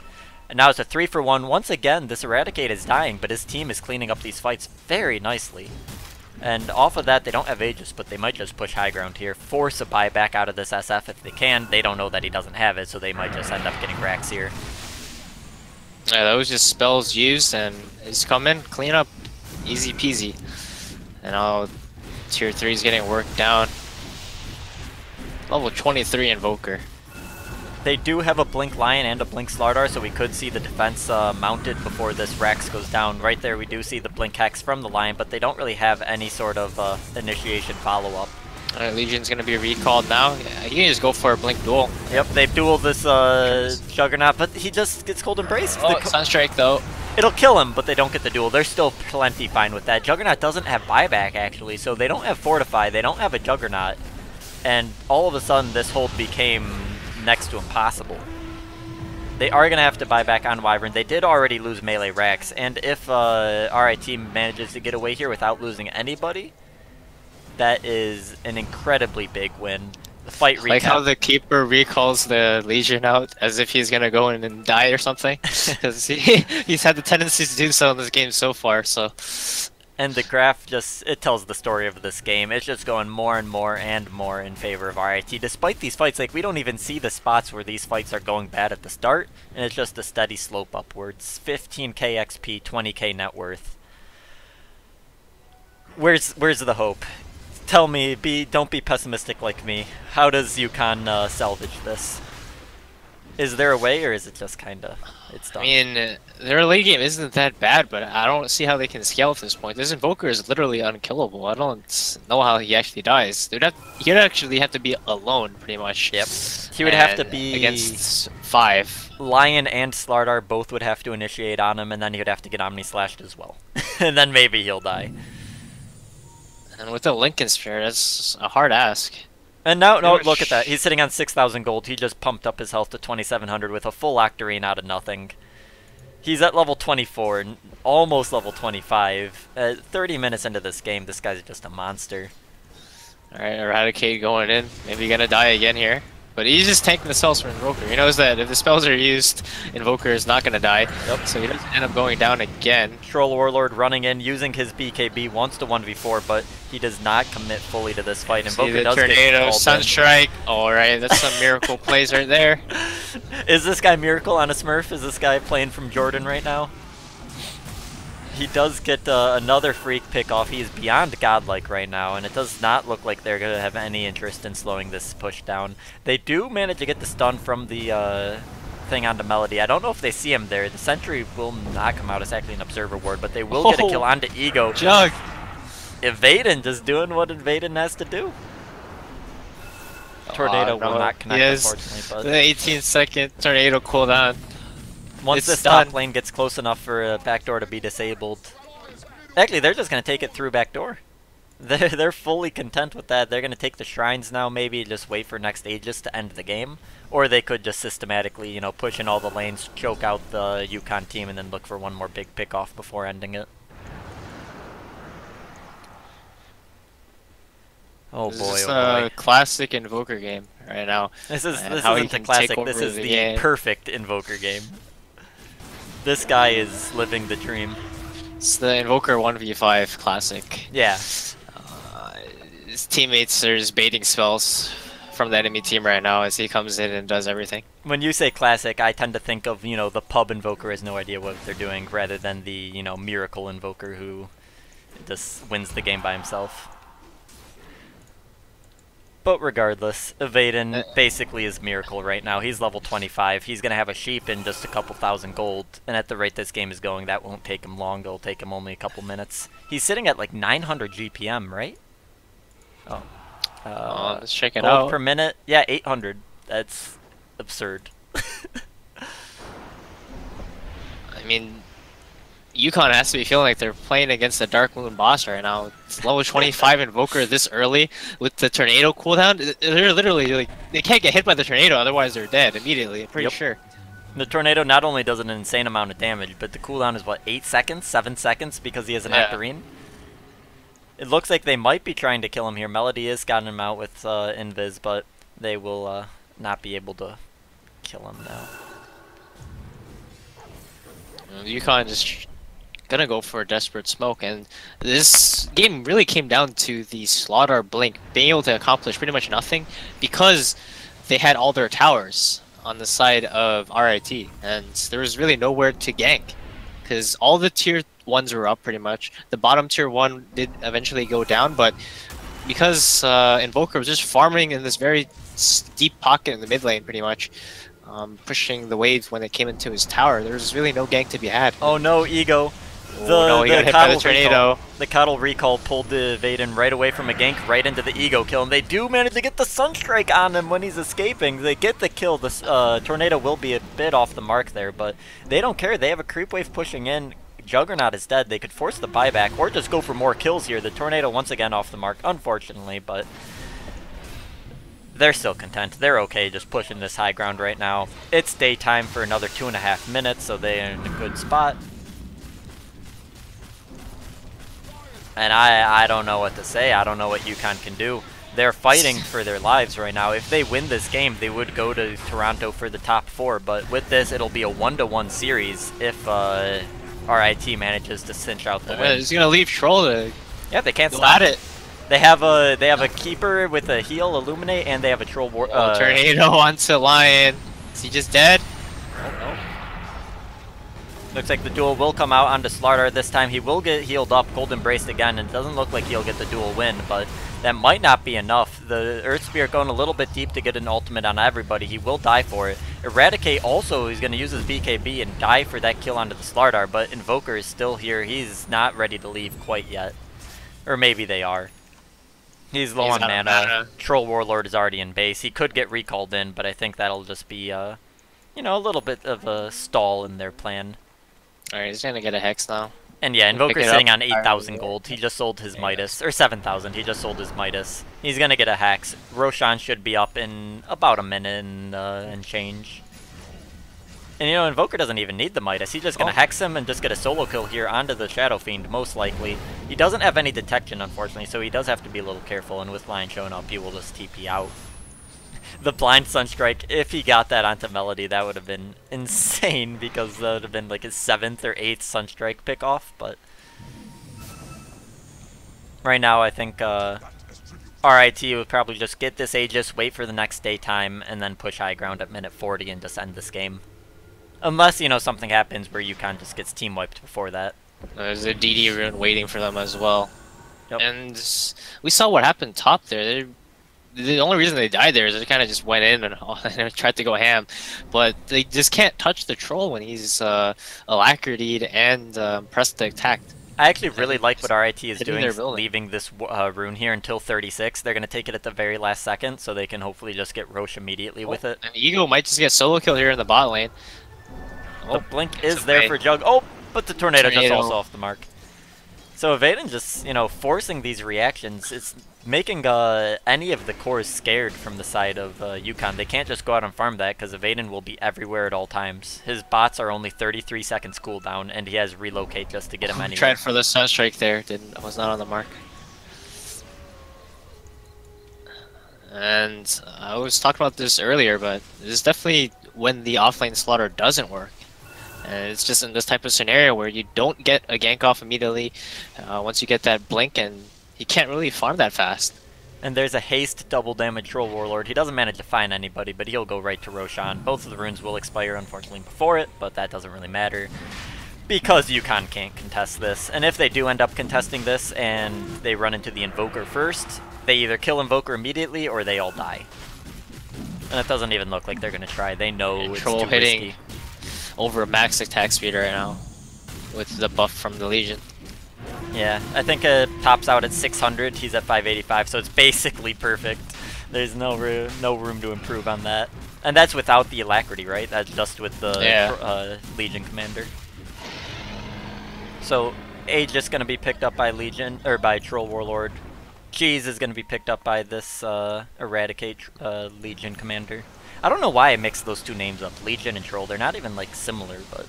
And now it's a three for one. Once again, this Eradicate is dying, but his team is cleaning up these fights very nicely. And off of that, they don't have Aegis, but they might just push high ground here, force a buyback out of this S F if they can. They don't know that he doesn't have it, so they might just end up getting racks here. Yeah, that was just spells used, and it's coming, clean up, easy peasy. And now tier three is getting worked down. Level twenty-three Invoker. They do have a Blink Lion and a Blink Slardar, so we could see the defense uh, mounted before this Rex goes down. Right there we do see the Blink Hex from the Lion, but they don't really have any sort of uh, initiation follow-up. Alright, Legion's gonna be recalled now. You can just go for a Blink duel. Yep, they've dueled this uh, Juggernaut, but he just gets Cold Embrace. Oh, Sunstrike though. It'll kill him, but they don't get the duel. They're still plenty fine with that. Juggernaut doesn't have buyback actually, so they don't have Fortify, they don't have a Juggernaut. And all of a sudden this hold became next to impossible. They are going to have to buy back on Wyvern. They did already lose melee racks, and if uh, R I T manages to get away here without losing anybody, that is an incredibly big win. The fight recap. Like how the Keeper recalls the Legion out as if he's going to go in and die or something, because he, he's had the tendency to do so in this game so far. So. And the graph just, it tells the story of this game. It's just going more and more and more in favor of R I T. Despite these fights, like, we don't even see the spots where these fights are going bad at the start, and it's just a steady slope upwards. fifteen K X P, twenty K net worth. Where's where's the hope? Tell me, be don't be pessimistic like me. How does UConn uh, salvage this? Is there a way, or is it just kind of, it's done? I mean, their late game isn't that bad, but I don't see how they can scale at this point. This Invoker is literally unkillable. I don't know how he actually dies. They'd have, he'd actually have to be alone, pretty much. Yep. He would and have to be... against five. Lion and Slardar both would have to initiate on him, and then he would have to get Omni Slashed as well. And then maybe he'll die. And with the Lincoln Sphere, that's a hard ask. And now, no, look at that. He's sitting on six thousand gold. He just pumped up his health to twenty-seven hundred with a full Octarine out of nothing. He's at level twenty-four, almost level twenty-five. Uh, thirty minutes into this game, this guy's just a monster. Alright, Eradicate going in. Maybe gonna die again here. But he's just tanking the spells from Invoker. He knows that if the spells are used, Invoker is not gonna die. Yep. So he doesn't end up going down again. Troll Warlord running in, using his B K B, wants to one v four, but he does not commit fully to this fight. Invoker See the does tornado, get Sunstrike. Alright, that's some miracle plays right there. Is this guy Miracle on a Smurf? Is this guy playing from Jordan right now? He does get uh, another freak pick off. He is beyond godlike right now, and it does not look like they're going to have any interest in slowing this push down. They do manage to get the stun from the uh, thing onto Melody. I don't know if they see him there. The Sentry will not come out. It's actually an Observer ward, but they will oh, get a kill onto Ego. Jug! Evaden just doing what Evaden has to do. Tornado oh, no. will not connect, yes. unfortunately. But the eighteen second Tornado cooldown. Once this top lane gets close enough for a backdoor to be disabled. Actually, they're just going to take it through backdoor. They're, they're fully content with that. They're going to take the shrines now, maybe just wait for next Aegis to end the game. Or they could just systematically, you know, push in all the lanes, choke out the UConn team, and then look for one more big pickoff before ending it. Oh this boy! This is oh a classic Invoker game right now. This is this isn't the classic. This is the, the perfect Invoker game. This guy is living the dream. It's the Invoker one v five classic. Yeah. Uh, his teammates are just baiting spells from the enemy team right now as he comes in and does everything. When you say classic, I tend to think of, you know, the pub Invoker has no idea what they're doing, rather than the, you know, miracle Invoker who just wins the game by himself. But regardless, Evaden basically is miracle right now. He's level twenty-five. He's going to have a sheep and just a couple thousand gold. And at the rate this game is going, that won't take him long. It'll take him only a couple minutes. He's sitting at like nine hundred G P M, right? Oh. Uh, let's check it out. Gold per minute? Yeah, eight hundred. That's absurd. I mean, UConn has to be feeling like they're playing against the Dark Moon boss right now. It's level twenty-five Invoker this early with the tornado cooldown. They're literally like, they can't get hit by the tornado, otherwise they're dead immediately. I'm pretty yep. sure. The tornado not only does an insane amount of damage, but the cooldown is what, eight seconds, seven seconds, because he has an yeah. Acarine. It looks like they might be trying to kill him here. Melody has gotten him out with uh, Invis, but they will uh, not be able to kill him now. UConn just gonna go for a desperate smoke, and this game really came down to the Slardar Blink being able to accomplish pretty much nothing because they had all their towers on the side of R I T, and there was really nowhere to gank because all the tier ones were up pretty much. The bottom tier one did eventually go down, but because uh, Invoker was just farming in this very deep pocket in the mid lane pretty much, um, pushing the waves when they came into his tower, there was really no gank to be had. Oh no, Ego! The, oh, no, he the got hit by the tornado. Recall. The Kotl recall pulled the Evaden right away from a gank, right into the Ego kill, and they do manage to get the Sunstrike on him when he's escaping. They get the kill. The uh, tornado will be a bit off the mark there, but they don't care. They have a creep wave pushing in. Juggernaut is dead. They could force the buyback or just go for more kills here. The tornado once again off the mark, unfortunately, but they're still content. They're okay just pushing this high ground right now. It's daytime for another two and a half minutes, so they're in a good spot. And I, I don't know what to say. I don't know what UConn can do. They're fighting for their lives right now. If they win this game, they would go to Toronto for the top four. But with this, it'll be a one to one series if uh, R I T manages to cinch out the win. Yeah, he's going to leave Troll to yeah, they can't stop it. They have a they have a Keeper with a heal, Illuminate, and they have a Troll War. Uh, oh, tornado onto Lion. Is he just dead? Oh, no. Looks like the duel will come out onto Slardar this time. He will get healed up, Gold Embraced again, and it doesn't look like he'll get the duel win, but that might not be enough. The Earth Spirit going a little bit deep to get an ultimate on everybody. He will die for it. Eradicate also is going to use his B K B and die for that kill onto the Slardar, but Invoker is still here. He's not ready to leave quite yet. Or maybe they are. He's low on mana. mana. Troll Warlord is already in base. He could get recalled in, but I think that'll just be uh, you know, a little bit of a stall in their plan. Alright, he's gonna get a hex now. And yeah, Invoker's sitting on eight thousand gold. He just sold his Midas. Or seven thousand. He just sold his Midas. He's gonna get a hex. Roshan should be up in about a minute and, uh, and change. And you know, Invoker doesn't even need the Midas. He's just gonna oh. hex him and just get a solo kill here onto the Shadow Fiend, most likely. He doesn't have any detection, unfortunately, so he does have to be a little careful. And with Lion showing up, he will just T P out. The blind Sunstrike, if he got that onto Melody, that would have been insane, because that would have been like his seventh or eighth Sunstrike pickoff, but right now I think uh, R I T would probably just get this Aegis, wait for the next daytime, and then push high ground at minute forty and just end this game. Unless, you know, something happens where UConn just gets team wiped before that. There's a D D rune waiting for them as well. Yep. And we saw what happened top there. They're The only reason they died there is they kind of just went in and, and tried to go ham, but they just can't touch the Troll when he's uh, alacrity'd and um, pressed to attack. I actually really and like what R I T is doing, leaving this uh, rune here until thirty-six. They're going to take it at the very last second, so they can hopefully just get Rosh immediately oh, with it. And Ego might just get solo kill here in the bot lane. Oh, the Blink is there for Jug. Oh, but the tornado, tornado just also off the mark. So Evaden just, you know, forcing these reactions, it's making uh, any of the cores scared from the side of uh, UConn. They can't just go out and farm that, because Evaden will be everywhere at all times. His bots are only thirty-three seconds cooldown, and he has relocate just to get him anywhere. Tried for the Sunstrike there, didn't was not on the mark. And I was talking about this earlier, but this is definitely when the offlane Slaughter doesn't work. And it's just in this type of scenario where you don't get a gank off immediately uh, once you get that blink, and you can't really farm that fast. And there's a haste double damage Troll Warlord. He doesn't manage to find anybody, but he'll go right to Roshan. Both of the runes will expire, unfortunately, before it, but that doesn't really matter, because UConn can't contest this. And if they do end up contesting this and they run into the Invoker first, they either kill Invoker immediately or they all die. And it doesn't even look like they're going to try. They know it's too risky. Troll hitting over max attack speed right now with the buff from the Legion. Yeah, I think it tops out at six hundred, he's at five eighty-five, so it's basically perfect. There's no room, no room to improve on that. And that's without the Alacrity, right? That's just with the yeah. uh, Legion Commander. So Aegis going to be picked up by Legion, or by Troll Warlord. Cheese is going to be picked up by this uh, Eradicate uh, Legion Commander. I don't know why I mixed those two names up, Legion and Troll. They're not even like similar, but...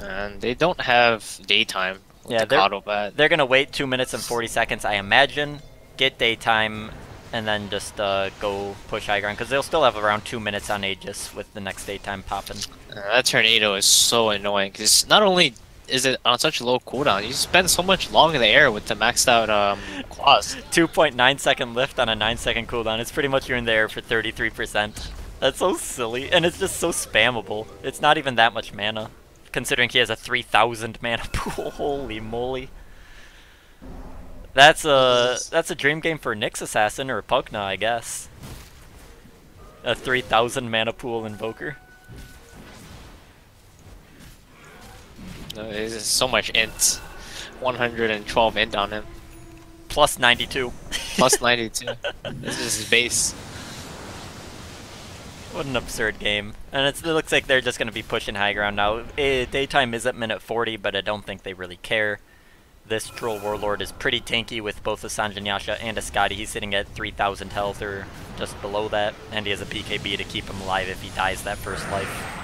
And they don't have daytime with yeah, the they're, Kotl, but... they're going to wait two minutes and forty seconds, I imagine, get daytime, and then just uh, go push high ground, because they'll still have around two minutes on Aegis with the next daytime popping. Uh, that tornado is so annoying, because not only is it on such low cooldown, you spend so much long in the air with the maxed out um, claws. two point nine second lift on a nine second cooldown, it's pretty much you're in the air for thirty-three percent. That's so silly, and it's just so spammable. It's not even that much mana, considering he has a three thousand mana pool. Holy moly. That's a that's a dream game for Nyx Assassin or Pugna, I guess. A three thousand mana pool Invoker. No, there's so much int. one hundred twelve int on him. Plus ninety-two. Plus ninety-two. This is his base. What an absurd game. And it's, it looks like they're just going to be pushing high ground now. It, daytime is at minute forty, but I don't think they really care. This Troll Warlord is pretty tanky with both a Sanjanyasha and a Scotty. He's sitting at three thousand health or just below that. And he has a B K B to keep him alive if he dies that first life.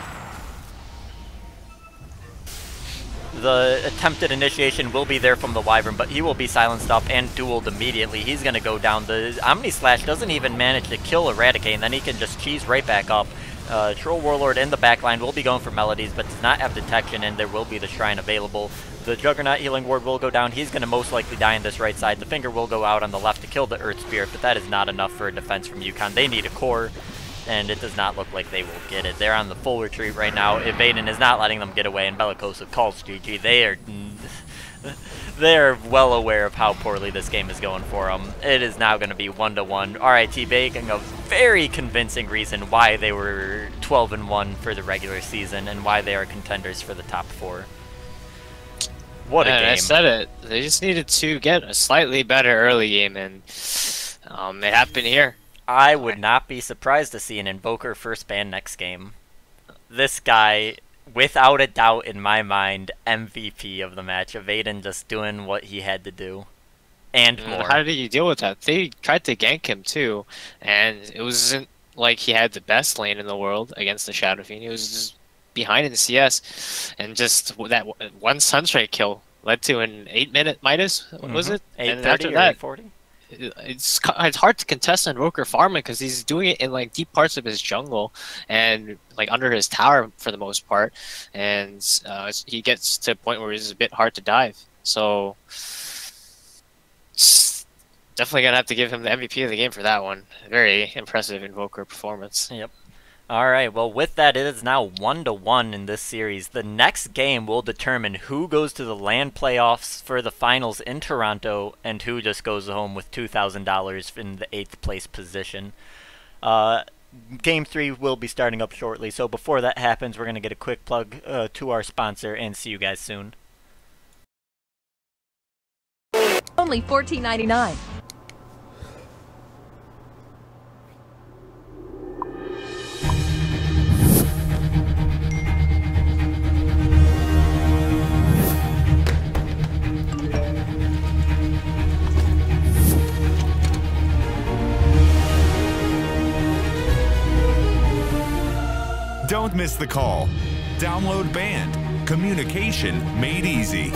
The attempted initiation will be there from the Wyvern, but he will be silenced up and dueled immediately. He's going to go down. The Omni Slash doesn't even manage to kill Eradicate, and then he can just cheese right back up. Uh, Troll Warlord in the backline will be going for Melodies, but does not have detection, and there will be the Shrine available. The Juggernaut healing ward will go down. He's going to most likely die on this right side. The Finger will go out on the left to kill the Earth Spirit, but that is not enough for a defense from UConn. They need a core, and it does not look like they will get it. They're on the full retreat right now. Evaden is not letting them get away, and Bellicosa calls G G. They are they are well aware of how poorly this game is going for them. It is now going to be one to one. R I T making a very convincing reason why they were twelve and one for the regular season and why they are contenders for the top four. What Man, a game. I said it. They just needed to get a slightly better early game, and um, it happened here. I would not be surprised to see an Invoker first ban next game. This guy, without a doubt in my mind, M V P of the match. Evaden just doing what he had to do. And more. How did you deal with that? They tried to gank him too, and it wasn't like he had the best lane in the world against the Shadow Fiend. He was just behind in C S, and just that one Sunstrike kill led to an eight minute Midas, what was it? eight thirty or eight forty? It's it's hard to contest Invoker farming because he's doing it in like deep parts of his jungle and like under his tower for the most part, and uh, he gets to a point where it's a bit hard to dive. So definitely gonna have to give him the M V P of the game for that one. Very impressive Invoker performance. Yep. All right. Well, with that, it is now one to one in this series. The next game will determine who goes to the LAN playoffs for the finals in Toronto and who just goes home with two thousand dollars in the eighth place position. Uh, game three will be starting up shortly, so before that happens, we're gonna get a quick plug uh, to our sponsor and see you guys soon. Only fourteen ninety nine. Don't miss the call. Download Band. Communication made easy.